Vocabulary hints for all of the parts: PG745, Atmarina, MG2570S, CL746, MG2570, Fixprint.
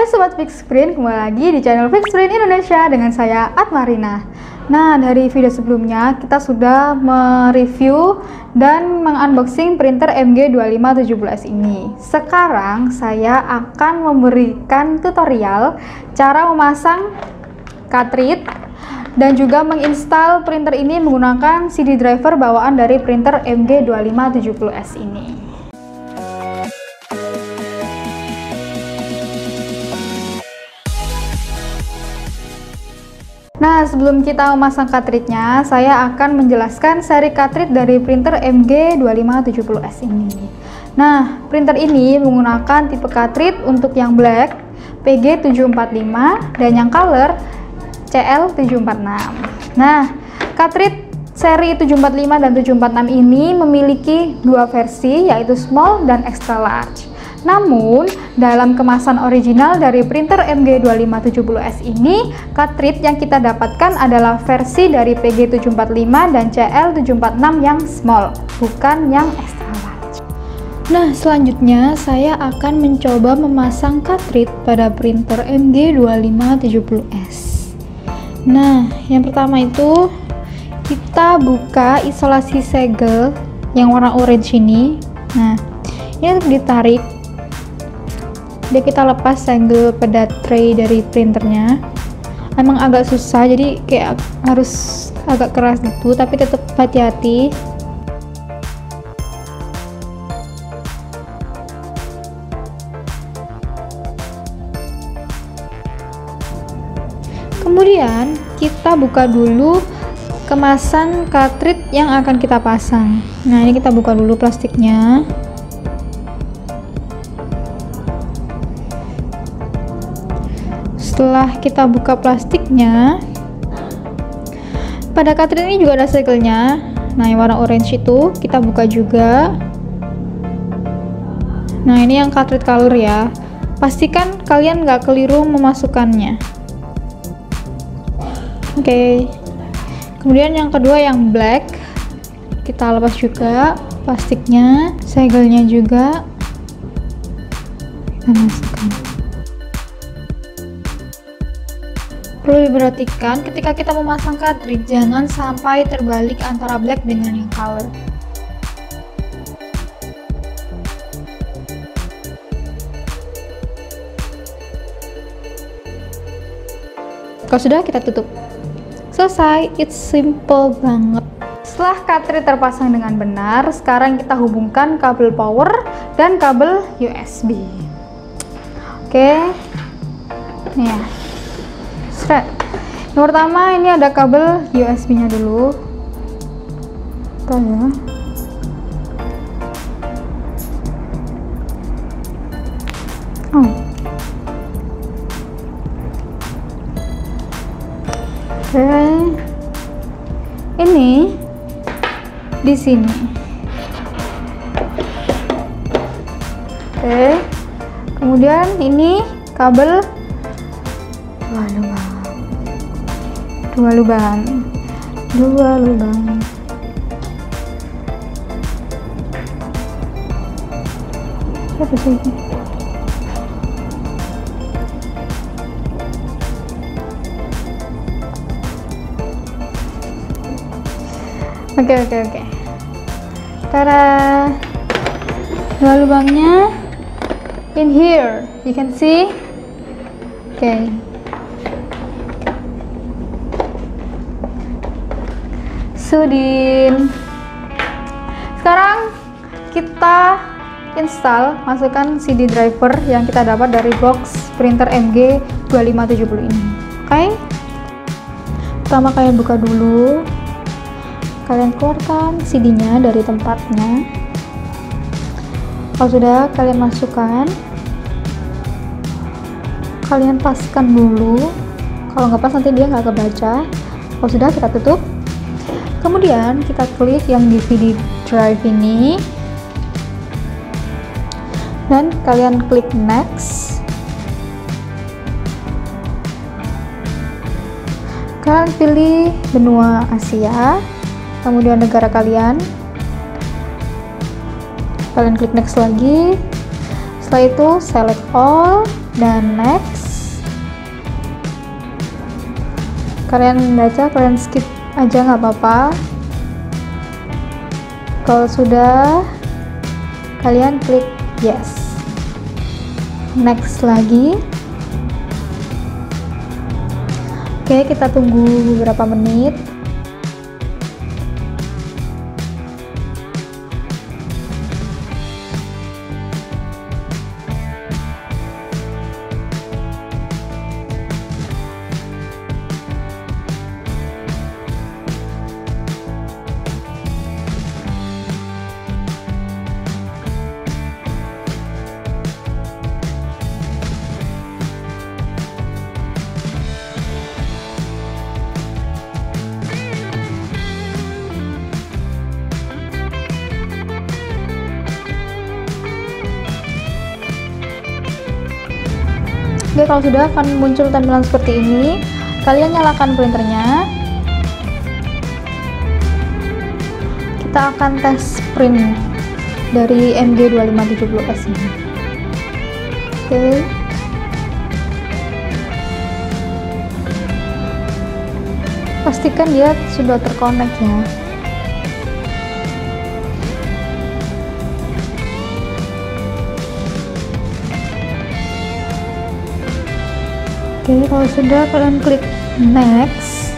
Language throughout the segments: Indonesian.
Hai Sobat Fixprint, kembali lagi di channel Fixprint Indonesia dengan saya Atmarina. Nah, dari video sebelumnya kita sudah mereview dan mengunboxing printer MG2570S ini. Sekarang saya akan memberikan tutorial cara memasang cartridge dan juga menginstal printer ini menggunakan CD driver bawaan dari printer MG2570S ini. Nah, sebelum kita memasang cartridge-nya, saya akan menjelaskan seri cartridge dari printer MG2570S ini. Nah, printer ini menggunakan tipe cartridge untuk yang black PG745 dan yang color CL746. Nah, cartridge seri 745 dan 746 ini memiliki dua versi, yaitu small dan extra large. Namun, dalam kemasan original dari printer MG2570S ini, cartridge yang kita dapatkan adalah versi dari PG745 dan CL746 yang small, bukan yang extra large. Nah, selanjutnya saya akan mencoba memasang cartridge pada printer MG2570S. Nah, yang pertama itu kita buka isolasi segel yang warna orange ini. Nah, ini untuk ditarik. Jadi kita lepas segel pada tray dari printernya. Emang agak susah, jadi kayak harus agak keras gitu, tapi tetap hati-hati. Kemudian kita buka dulu kemasan cartridge yang akan kita pasang. Nah, ini kita buka dulu plastiknya. Setelah kita buka plastiknya, pada cartridge ini juga ada segelnya. Nah, yang warna orange itu kita buka juga. Nah, ini yang cartridge color ya. Pastikan kalian nggak keliru memasukkannya. Oke. Kemudian yang kedua yang black, kita lepas juga plastiknya, segelnya juga kita masukkan. Perlu diperhatikan ketika kita memasang cartridge, jangan sampai terbalik antara black dengan yang color. Kalau sudah, kita tutup. Selesai, it's simple banget. Setelah cartridge terpasang dengan benar, sekarang kita hubungkan kabel power dan kabel USB. Oke, nih ya. Yang pertama ini ada kabel USB-nya dulu. Tuh ya. Oke. Ini di sini. Oke. Kemudian ini kabel dua lubang. Apa sih ini? Oke. Tada. Dua lubangnya in here. You can see. Oke. Sudin. Sekarang kita install, masukkan CD driver yang kita dapat dari box printer MG2570 ini. Oke. Pertama kalian buka dulu. Kalian keluarkan CD-nya dari tempatnya. Kalau sudah, kalian masukkan. Kalian paskan dulu. Kalau nggak pas nanti dia nggak kebaca. Kalau sudah, kita tutup. Kemudian kita klik yang DVD drive ini dan kalian klik next. Kalian pilih benua Asia, kemudian negara kalian. Kalian klik next lagi. Setelah itu select all. dan next. Kalian baca, kalian skip aja nggak apa-apa. Kalau sudah, kalian klik yes. Next lagi. Oke, kita tunggu beberapa menit. Oke, kalau sudah akan muncul tampilan seperti ini. Kalian nyalakan printernya. Kita akan tes print dari MG2570S ini. Oke. Pastikan dia sudah terkonek ya. Oke, kalau sudah kalian klik next.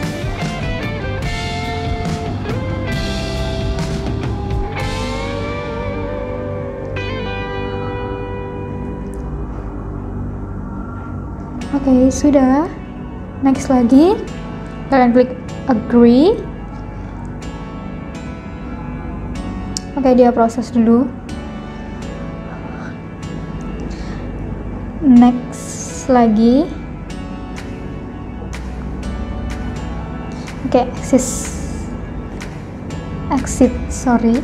Oke, sudah. Next lagi. Kalian klik agree. Oke, dia proses dulu. Next lagi. Oke, exit, sorry.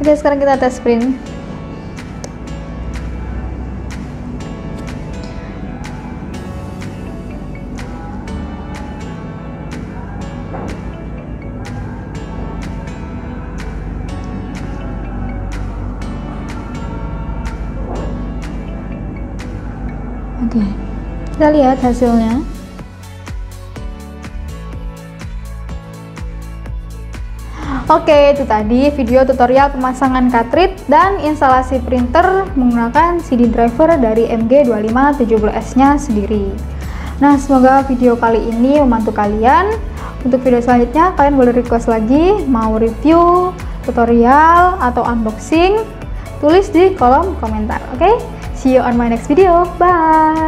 Oke, sekarang kita tes print. Oke, kita lihat hasilnya. Oke, itu tadi video tutorial pemasangan cartridge dan instalasi printer menggunakan CD driver dari MG2570S-nya sendiri. Nah, semoga video kali ini membantu kalian. Untuk video selanjutnya, kalian boleh request lagi, mau review, tutorial, atau unboxing, tulis di kolom komentar, oke? See you on my next video, bye!